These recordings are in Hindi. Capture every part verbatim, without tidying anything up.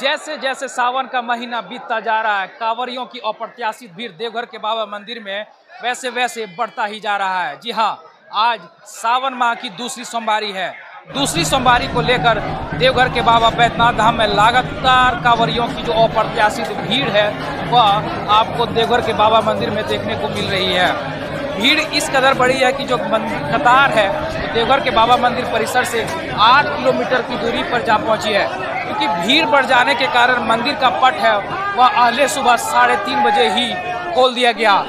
जैसे जैसे सावन का महीना बीतता जा रहा है, कांवरियों की अप्रत्याशित भीड़ देवघर के बाबा मंदिर में वैसे वैसे बढ़ता ही जा रहा है। जी हाँ, आज सावन माह की दूसरी सोमवारी है। दूसरी सोमवारी को लेकर देवघर के बाबा बैद्यनाथ धाम में लगातार कांवरियों की जो अप्रत्याशित भीड़ है वह आपको देवघर के बाबा मंदिर में देखने को मिल रही है। भीड़ इस कदर बड़ी है कि जो कतार है तो देवघर के बाबा मंदिर परिसर से आठ किलोमीटर की दूरी पर जा पहुंची है, क्योंकि भीड़ बढ़ जाने के कारण मंदिर का पट है वह अगले सुबह साढ़े तीन बजे ही खोल दिया गया।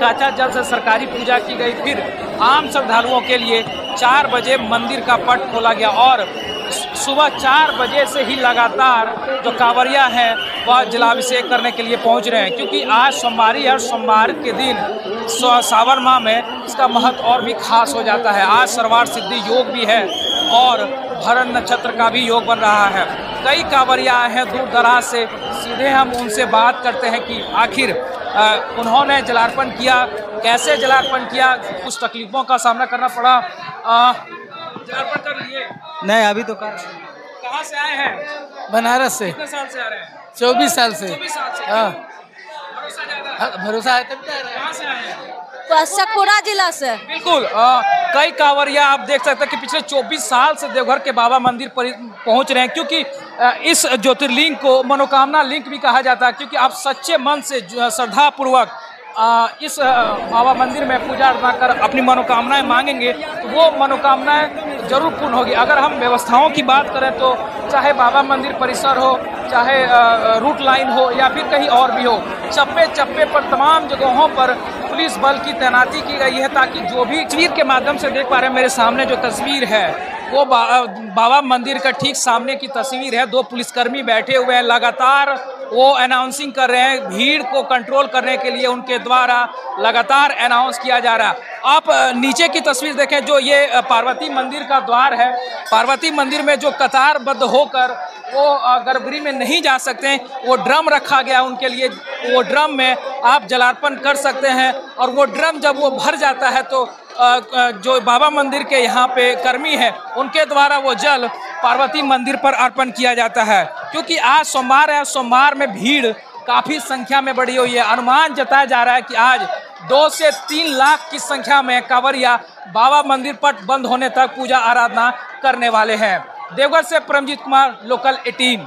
काचा जल से सरकारी पूजा की गई, फिर आम श्रद्धालुओं के लिए चार बजे मंदिर का पट खोला गया और सुबह चार बजे से ही लगातार जो कांवरिया हैं वह जलाभिषेक करने के लिए पहुंच रहे हैं, क्योंकि आज सोमवारी और सोमवार के दिन सावन माह में इसका महत्व और भी खास हो जाता है। आज सर्वार्थ सिद्धि योग भी है और भरण नक्षत्र का भी योग बन रहा है। कई कांवरिया हैं दूर दराज से, सीधे हम उनसे बात करते हैं कि आखिर आ, उन्होंने जलार्पण किया, कैसे जलार्पण किया, कुछ तकलीफों का सामना करना पड़ा। आ, जलार्पण कर लिए नहीं, अभी तो कर। कहाँ से आए हैं? बनारस से। कितने साल से आ रहे हैं? चौबीस साल से। हाँ, भरोसा है तब तक। कहाँ से आए हैं? सतपुरा जिला से। बिल्कुल, आ, कई कांवरिया आप देख सकते हैं कि पिछले चौबीस साल से देवघर के बाबा मंदिर पर पहुँच रहे हैं, क्योंकि इस ज्योतिर्लिंग को मनोकामना लिंक भी कहा जाता है, क्योंकि आप सच्चे मन से श्रद्धा पूर्वक इस बाबा मंदिर में पूजा अर्चना कर अपनी मनोकामनाएं मांगेंगे तो वो मनोकामनाएं जरूर पूर्ण होगी। अगर हम व्यवस्थाओं की बात करें तो चाहे बाबा मंदिर परिसर हो, चाहे रूट लाइन हो या फिर कहीं और भी हो, चप्पे चप्पे पर तमाम जगहों पर पुलिस बल की तैनाती की गई है, ताकि जो भी तस्वीर के माध्यम से देख पा रहे हैं, मेरे सामने जो तस्वीर है वो बा, बाबा मंदिर का ठीक सामने की तस्वीर है। दो पुलिसकर्मी बैठे हुए हैं, लगातार वो अनाउंसिंग कर रहे हैं, भीड़ को कंट्रोल करने के लिए उनके द्वारा लगातार अनाउंस किया जा रहा है। आप नीचे की तस्वीर देखें, जो ये पार्वती मंदिर का द्वार है, पार्वती मंदिर में जो कतारबद्ध होकर वो गर्भगृह में नहीं जा सकते हैं, वो ड्रम रखा गया उनके लिए, वो ड्रम में आप जलार्पण कर सकते हैं और वो ड्रम जब वो भर जाता है तो जो बाबा मंदिर के यहाँ पे कर्मी हैं उनके द्वारा वो जल पार्वती मंदिर पर अर्पण किया जाता है। क्योंकि आज सोमवार है, सोमवार में भीड़ काफ़ी संख्या में बढ़ी हुई है। अनुमान जताया जा रहा है कि आज दो से तीन लाख की संख्या में कांवरिया बाबा मंदिर पट बंद होने तक पूजा आराधना करने वाले हैं। देवघर से परमजीत कुमार, लोकल एटीन।